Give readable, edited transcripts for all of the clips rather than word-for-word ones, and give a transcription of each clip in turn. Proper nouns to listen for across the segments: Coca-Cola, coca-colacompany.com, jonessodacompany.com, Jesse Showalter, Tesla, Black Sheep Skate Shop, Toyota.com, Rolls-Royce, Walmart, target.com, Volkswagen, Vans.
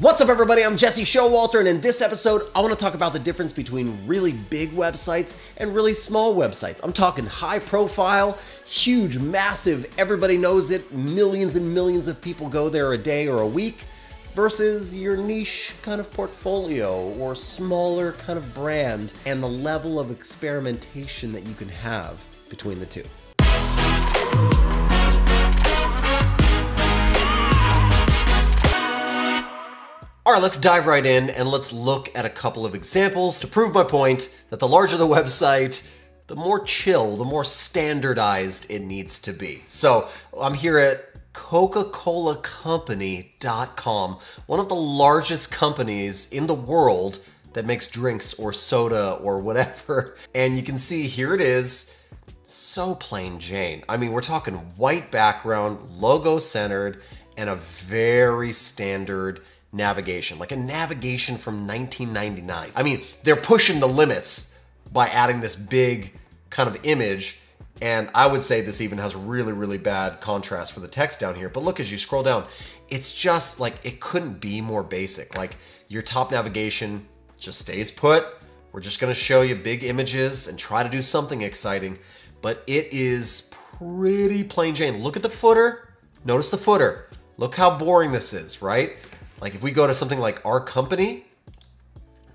What's up everybody, I'm Jesse Showalter, and in this episode, I want to talk about the difference between really big websites and really small websites. I'm talking high profile, huge, massive, everybody knows it, millions and millions of people go there a day or a week, versus your niche kind of portfolio or smaller kind of brand, and the level of experimentation that you can have between the two. All right, let's dive right in and let's look at a couple of examples to prove my point that the larger the website, the more chill, the more standardized it needs to be. So I'm here at coca-colacompany.com, one of the largest companies in the world that makes drinks or soda or whatever. And you can see here it is, so plain Jane. I mean, we're talking white background, logo centered, and a very standard navigation, like a navigation from 1999. I mean, they're pushing the limits by adding this big kind of image, and I would say this even has really, really bad contrast for the text down here, but look, as you scroll down, it's just like, it couldn't be more basic. Like, your top navigation just stays put. We're just gonna show you big images and try to do something exciting, but it is pretty plain Jane. Look at the footer, notice the footer. Look how boring this is, right? Like if we go to something like our company,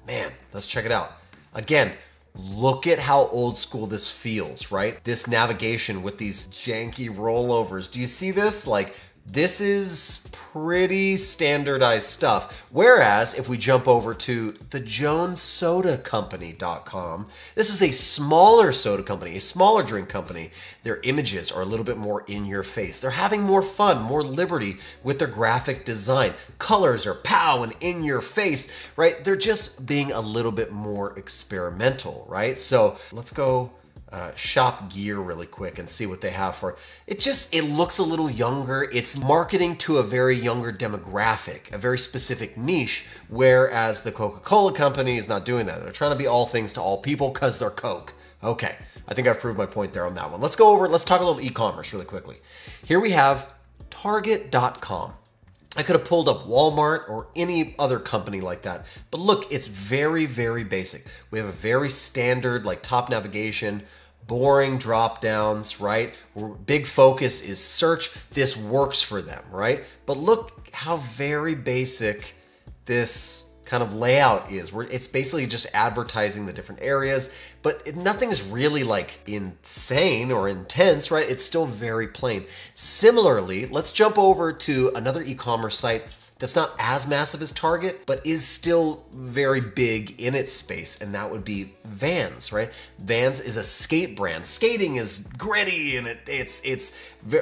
man, let's check it out. Again, look at how old school this feels, right? This navigation with these janky rollovers. Do you see this? Like this is pretty standardized stuff. Whereas if we jump over to the jonessodacompany.com, this is a smaller soda company, a smaller drink company. Their images are a little bit more in your face. They're having more fun, more liberty with their graphic design. Colors are pow and in your face, right? They're just being a little bit more experimental, right? So let's go shop gear really quick and see what they have for it. It looks a little younger. It's marketing to a very younger demographic, a very specific niche, whereas the Coca-Cola company is not doing that. They're trying to be all things to all people because they're Coke. Okay, I think I've proved my point there on that one. Let's go over, let's talk a little e-commerce really quickly. Here we have target.com. I could have pulled up Walmart or any other company like that, but look, it's very, very basic. We have a very standard like top navigation, boring drop downs, right? Big focus is search. This works for them, right? But look how very basic this kind of layout is. It's basically just advertising the different areas, but nothing's really like insane or intense, right? It's still very plain. Similarly, let's jump over to another e-commerce site that's not as massive as Target, but is still very big in its space, and that would be Vans, right? Vans is a skate brand. Skating is gritty, and it's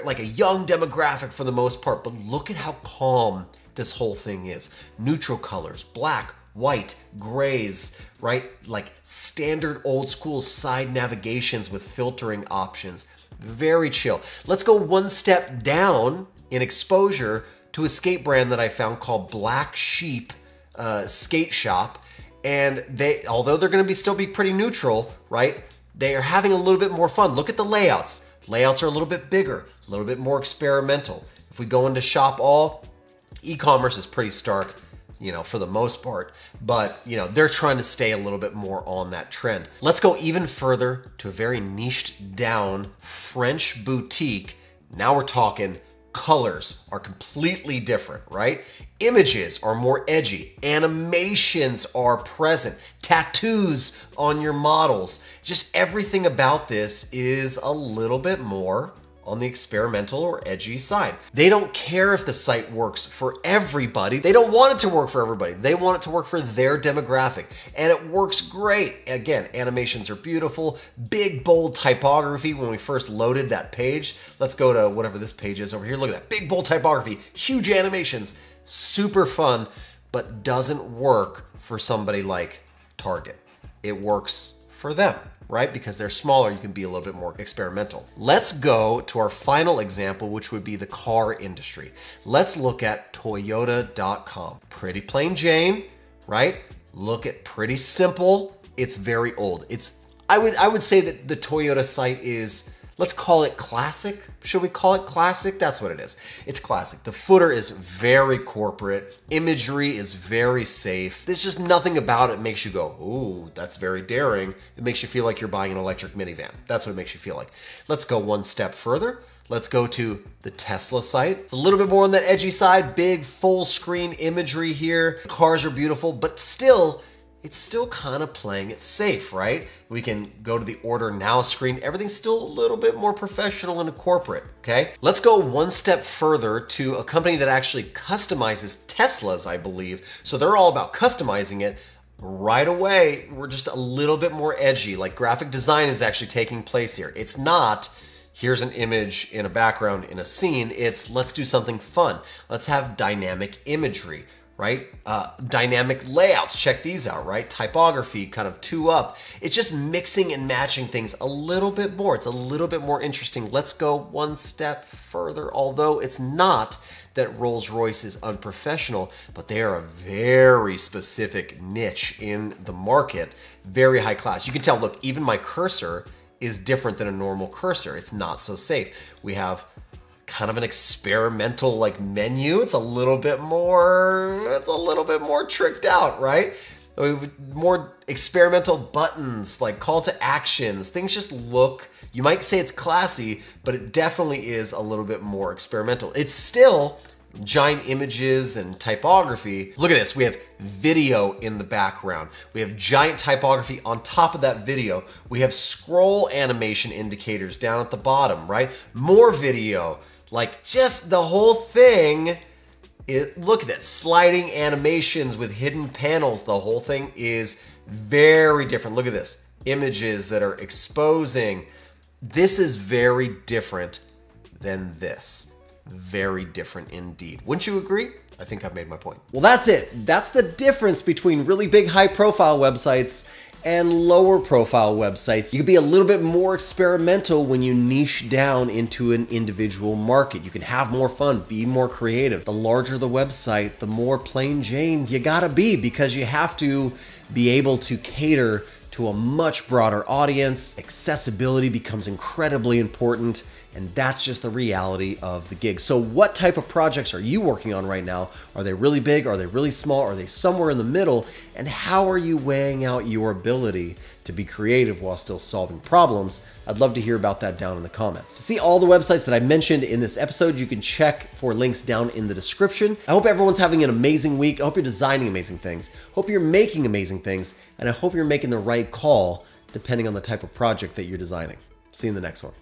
like a young demographic for the most part, but look at how calm this whole thing is. Neutral colors, black, white, grays, right? Like standard old school side navigations with filtering options. Very chill. Let's go one step down in exposure to a skate brand that I found called Black Sheep Skate Shop. And they, although they're gonna still be pretty neutral, right? They are having a little bit more fun. Look at the layouts. Layouts are a little bit bigger, a little bit more experimental. If we go into shop all, e-commerce is pretty stark, you know, for the most part, but you know, they're trying to stay a little bit more on that trend. Let's go even further to a very niched down French boutique. Now we're talking colors are completely different, right? Images are more edgy. Animations are present. Tattoos on your models. Just everything about this is a little bit more on the experimental or edgy side. They don't care if the site works for everybody. They don't want it to work for everybody. They want it to work for their demographic, and it works great. Again, animations are beautiful, big, bold typography. When we first loaded that page, let's go to whatever this page is over here. Look at that big, bold typography, huge animations, super fun, but doesn't work for somebody like Target. It works for them, right? Because they're smaller, you can be a little bit more experimental. Let's go to our final example, which would be the car industry. Let's look at Toyota.com. Pretty plain Jane, right? Look at pretty simple. It's very old. I would say that the Toyota site is, Let's call it classic. Should we call it classic? That's what it is. It's classic. The footer is very corporate. Imagery is very safe. There's just nothing about it makes you go, ooh, that's very daring. It makes you feel like you're buying an electric minivan. That's what it makes you feel like. Let's go one step further. Let's go to the Tesla site. It's a little bit more on that edgy side, big full screen imagery here. The cars are beautiful, but still, it's still kind of playing it safe, right? We can go to the order now screen. Everything's still a little bit more professional and corporate, okay? Let's go one step further to a company that actually customizes Teslas, I believe. So they're all about customizing it. Right away, we're just a little bit more edgy, like graphic design is actually taking place here. It's not, here's an image in a background in a scene. It's let's do something fun. Let's have dynamic imagery, right? Dynamic layouts, check these out, right? Typography, kind of two up. It's just mixing and matching things a little bit more. It's a little bit more interesting. Let's go one step further, although it's not that Rolls-Royce is unprofessional, but they are a very specific niche in the market, very high class. You can tell, look, even my cursor is different than a normal cursor. It's not so safe. We have kind of an experimental like menu. It's a little bit more tricked out, right? More experimental buttons, like call to actions. Things just look, you might say it's classy, but it definitely is a little bit more experimental. It's still giant images and typography. Look at this, we have video in the background. We have giant typography on top of that video. We have scroll animation indicators down at the bottom, right? More video. Like just the whole thing, look at that, sliding animations with hidden panels, the whole thing is very different. Look at this, images that are exposing. This is very different than this. Very different indeed. Wouldn't you agree? I think I've made my point. Well, that's it. That's the difference between really big high profile websites and lower profile websites. You can be a little bit more experimental when you niche down into an individual market. You can have more fun, be more creative. The larger the website, the more plain Jane you gotta be, because you have to be able to cater to a much broader audience. Accessibility becomes incredibly important, and that's just the reality of the gig. So what type of projects are you working on right now? Are they really big? Are they really small? Are they somewhere in the middle? And how are you weighing out your ability to be creative while still solving problems? I'd love to hear about that down in the comments. To see all the websites that I mentioned in this episode, you can check for links down in the description. I hope everyone's having an amazing week. I hope you're designing amazing things. Hope you're making amazing things. And I hope you're making the right call depending on the type of project that you're designing. See you in the next one.